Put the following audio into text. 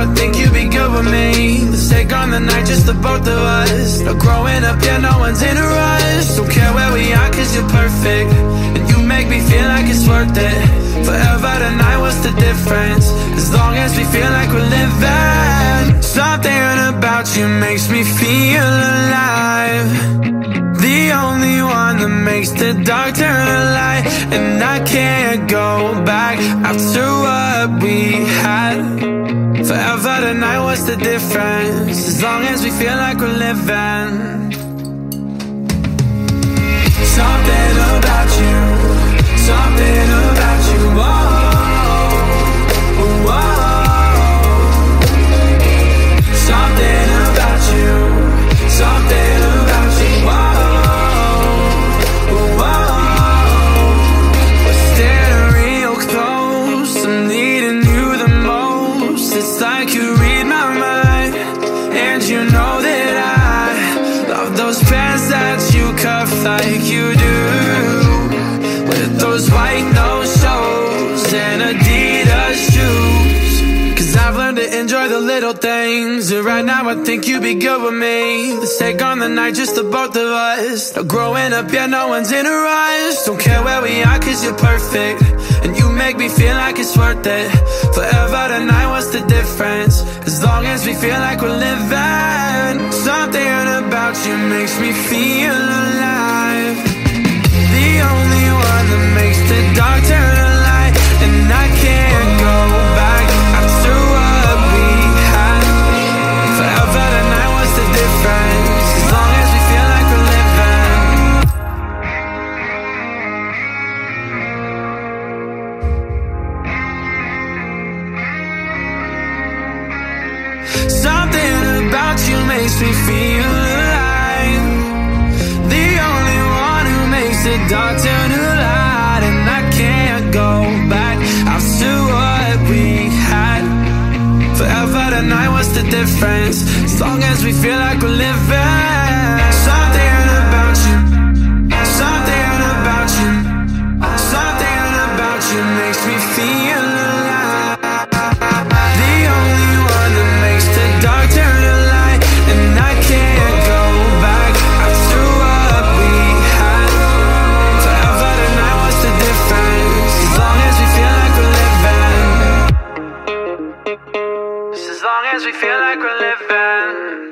I think you'd be good with me. Let's take on the night, just the both of us. No growing up, yeah, no one's in a rush. Don't care where we are, cause you're perfect, and you make me feel like it's worth it. Forever tonight, what's the difference? As long as we feel like we're living. Something about you makes me feel alive. The only one that makes the dark turn a light. And I can't go back after what we had. Forever tonight, what's the difference? As long as we feel like we're living. Something about you, something about you, whoa, whoa. Something about you, something about you, whoa, whoa. We're staring real close, I'm needing you the most. It's like you read my mind, and you know that I love those pants that you cuff like you do, with those white nose shows and Adidas shoes. Cause I've learned to enjoy the little things, and right now I think you'd be good with me. Let's take on the night, just the both of us. No growing up, yeah, no one's in a rush. Don't care where we are, cause you're perfect, and you make me feel like it's worth it. Forever tonight, what's the difference? As long as we feel like we're living. Something about you makes me feel alive. The only one that makes the dark turn a light. And I can't go back after what we had. Forever tonight, what's the difference? Something about you makes me feel alive. The only one who makes the dark turn to light. And I can't go back after what we had. Forever tonight, what's the difference? As long as we feel like we're living. Something about you, something about you, something about you makes me feel alive. As long as we feel like we're living.